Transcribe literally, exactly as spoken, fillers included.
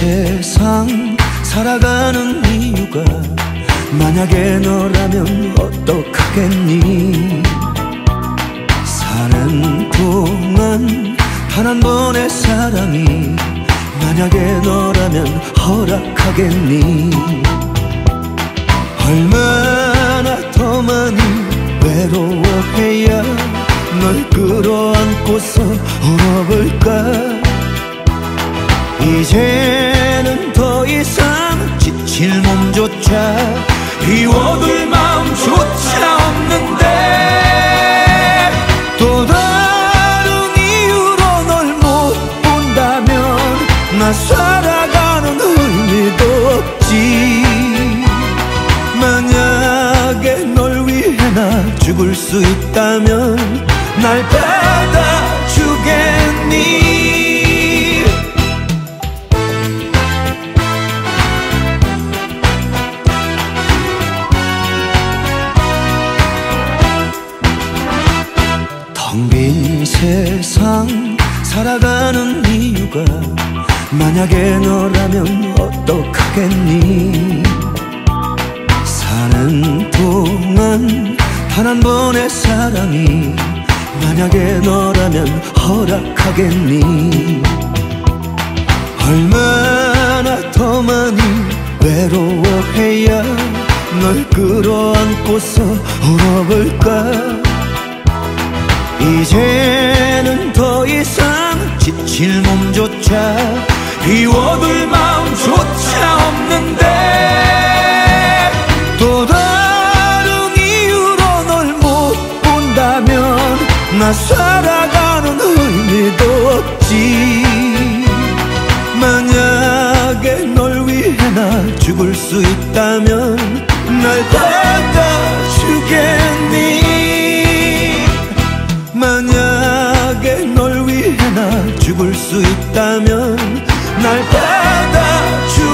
세상 살아가는 이유가 만약에 너라면 어떡하겠니? 사는 동안 단 한 번의 사랑이 만약에 너라면 허락하겠니? 얼마나 더 많이 외로워해야 널 끌어안고서 울어볼까? 이제는 더 이상 지칠 몸조차 비워둘 마음조차 없는데, 또 다른 이유로 널 못 본다면 나 살아가는 의미도 없지. 만약에 널 위해 나 죽을 수 있다면 날 받아주겠니? 텅빈 세상 살아가는 이유가 만약에 너라면 어떡하겠니? 사는 동안 단 한 번의 사랑이 만약에 너라면 허락하겠니? 얼마나 더 많이 외로워해야 널 끌어안고서 울어볼까? 이제는 더 이상 지칠 몸조차 비워둘 마음조차 없는데, 또 다른 이유로 널 못 본다면 나 살아가는 의미도 없지. 만약에 널 위해 나 죽을 수 있다면 날 받아주겠니? 만약에 널 위해 나 죽을 수 있다면 날 받아주